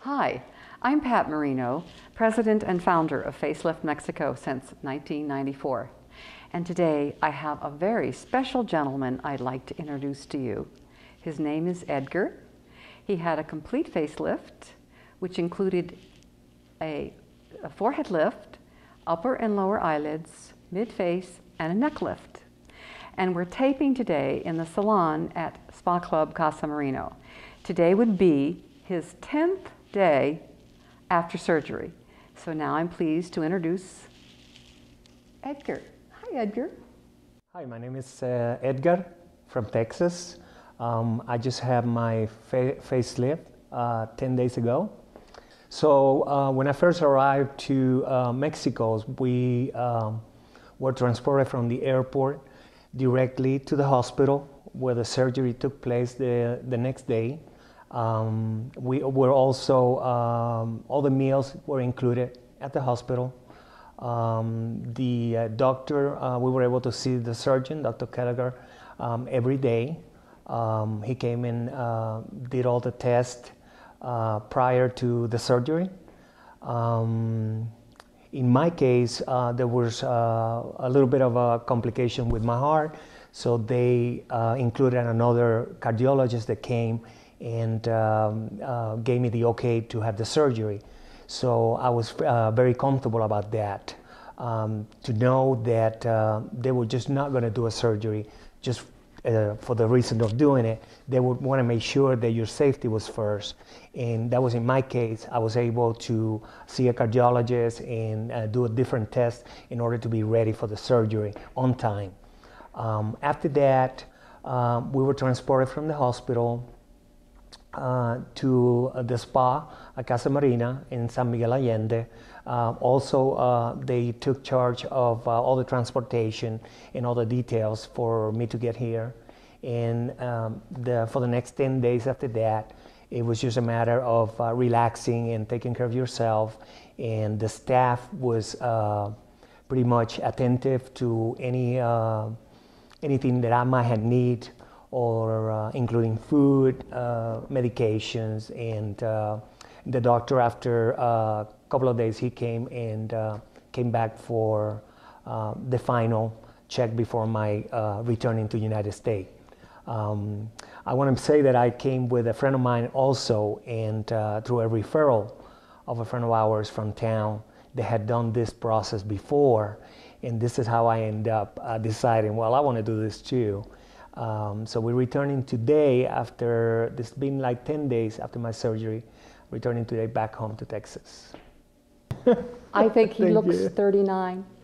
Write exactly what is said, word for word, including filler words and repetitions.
Hi, I'm Pat Marino, president and founder of Facelift Mexico since nineteen ninety-four. And today I have a very special gentleman I'd like to introduce to you. His name is Edgar. He had a complete facelift, which included a, a forehead lift, upper and lower eyelids, mid-face, and a neck lift. And we're taping today in the salon at Spa Club Casa Marino. Today would be his tenth day after surgery. So now I'm pleased to introduce Edgar. Hi, Edgar. Hi, my name is uh, Edgar from Texas. Um, I just had my fa facelift uh, ten days ago. So uh, when I first arrived to uh, Mexico, we um, were transported from the airport directly to the hospital where the surgery took place the, the next day. Um, we were also, um, all the meals were included at the hospital. Um, the uh, doctor, uh, we were able to see the surgeon, Doctor Koelliker, um, every day. Um, he came in, uh, did all the tests uh, prior to the surgery. Um, In my case, uh, there was uh, a little bit of a complication with my heart, so they uh, included another cardiologist that came and um, uh, gave me the okay to have the surgery. So I was uh, very comfortable about that, um, to know that uh, they were just not going to do a surgery just uh, for the reason of doing it. They would want to make sure that your safety was first. And that was in my case. I was able to see a cardiologist and uh, do a different test in order to be ready for the surgery on time. Um, after that, um, we were transported from the hospital uh, to uh, the spa at Casa Marina in San Miguel Allende. Uh, also, uh, they took charge of uh, all the transportation and all the details for me to get here. And um, the, for the next ten days after that, it was just a matter of uh, relaxing and taking care of yourself, and the staff was uh, pretty much attentive to any uh, anything that I might have need, or uh, including food, uh, medications, and uh, the doctor. After a couple of days, he came and uh, came back for uh, the final check before my uh, returning to the United States. Um, I want to say that I came with a friend of mine also, and uh, through a referral of a friend of ours from town that had done this process before, and this is how I end up uh, deciding, well, I want to do this too. Um, so we're returning today after, this has been like ten days after my surgery, returning today back home to Texas. I think he looks you. thirty-nine.